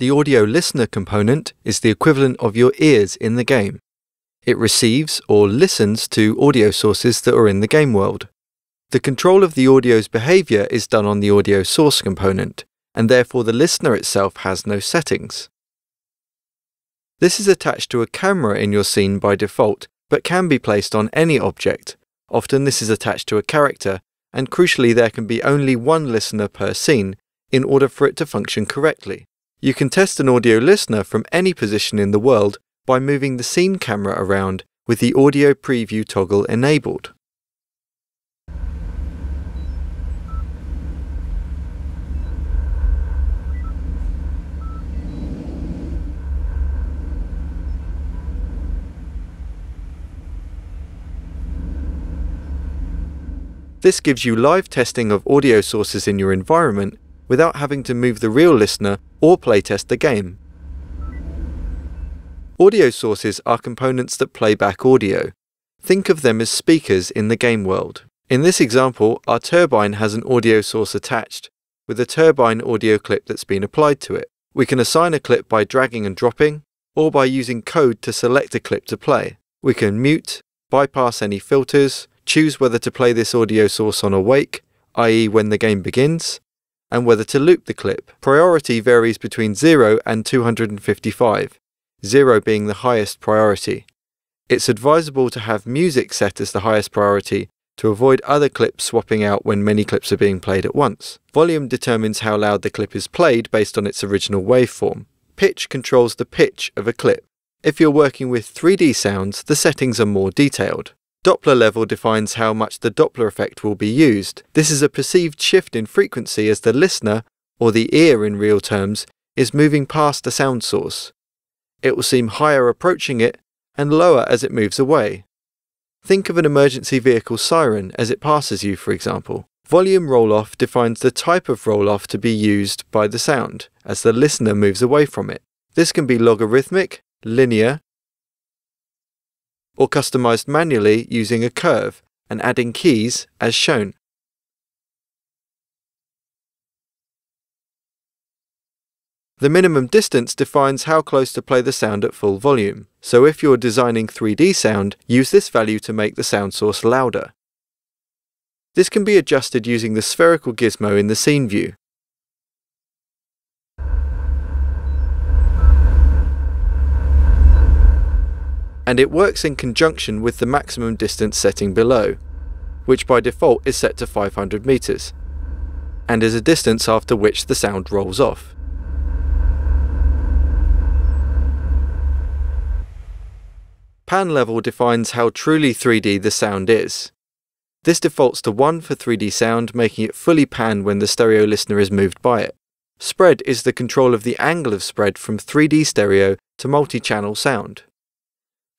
The audio listener component is the equivalent of your ears in the game. It receives or listens to audio sources that are in the game world. The control of the audio's behavior is done on the audio source component, and therefore the listener itself has no settings. This is attached to a camera in your scene by default, but can be placed on any object. Often this is attached to a character, and crucially there can be only one listener per scene in order for it to function correctly. You can test an audio listener from any position in the world by moving the scene camera around with the audio preview toggle enabled. This gives you live testing of audio sources in your environment without having to move the real listener or playtest the game. Audio sources are components that play back audio. Think of them as speakers in the game world. In this example, our turbine has an audio source attached, with a turbine audio clip that's been applied to it. We can assign a clip by dragging and dropping, or by using code to select a clip to play. We can mute, bypass any filters, choose whether to play this audio source on awake, i.e. when the game begins, and whether to loop the clip. Priority varies between 0 and 255, 0 being the highest priority. It's advisable to have music set as the highest priority to avoid other clips swapping out when many clips are being played at once. Volume determines how loud the clip is played based on its original waveform. Pitch controls the pitch of a clip. If you're working with 3D sounds, the settings are more detailed. Doppler level defines how much the Doppler effect will be used. This is a perceived shift in frequency as the listener, or the ear in real terms, is moving past the sound source. It will seem higher approaching it and lower as it moves away. Think of an emergency vehicle siren as it passes you, for example. Volume roll-off defines the type of roll-off to be used by the sound as the listener moves away from it. This can be logarithmic, linear, or customized manually using a curve and adding keys as shown. The minimum distance defines how close to play the sound at full volume, so if you're designing 3D sound, use this value to make the sound source louder. This can be adjusted using the spherical gizmo in the scene view. And it works in conjunction with the maximum distance setting below, which by default is set to 500 meters, and is a distance after which the sound rolls off. Pan level defines how truly 3D the sound is. This defaults to 1 for 3D sound, making it fully pan when the stereo listener is moved by it. Spread is the control of the angle of spread from 3D stereo to multi-channel sound.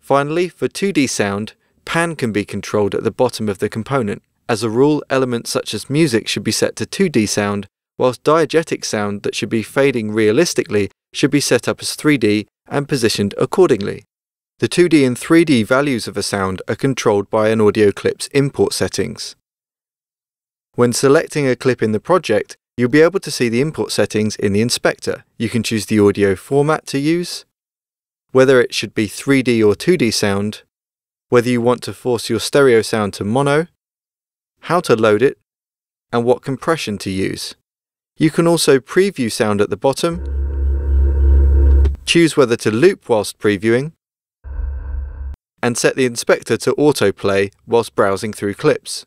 Finally, for 2D sound, pan can be controlled at the bottom of the component. As a rule, elements such as music should be set to 2D sound, whilst diegetic sound that should be fading realistically should be set up as 3D and positioned accordingly. The 2D and 3D values of a sound are controlled by an audio clip's import settings. When selecting a clip in the project, you'll be able to see the import settings in the inspector. You can choose the audio format to use, whether it should be 3D or 2D sound, whether you want to force your stereo sound to mono, how to load it, and what compression to use. You can also preview sound at the bottom, choose whether to loop whilst previewing, and set the inspector to autoplay whilst browsing through clips.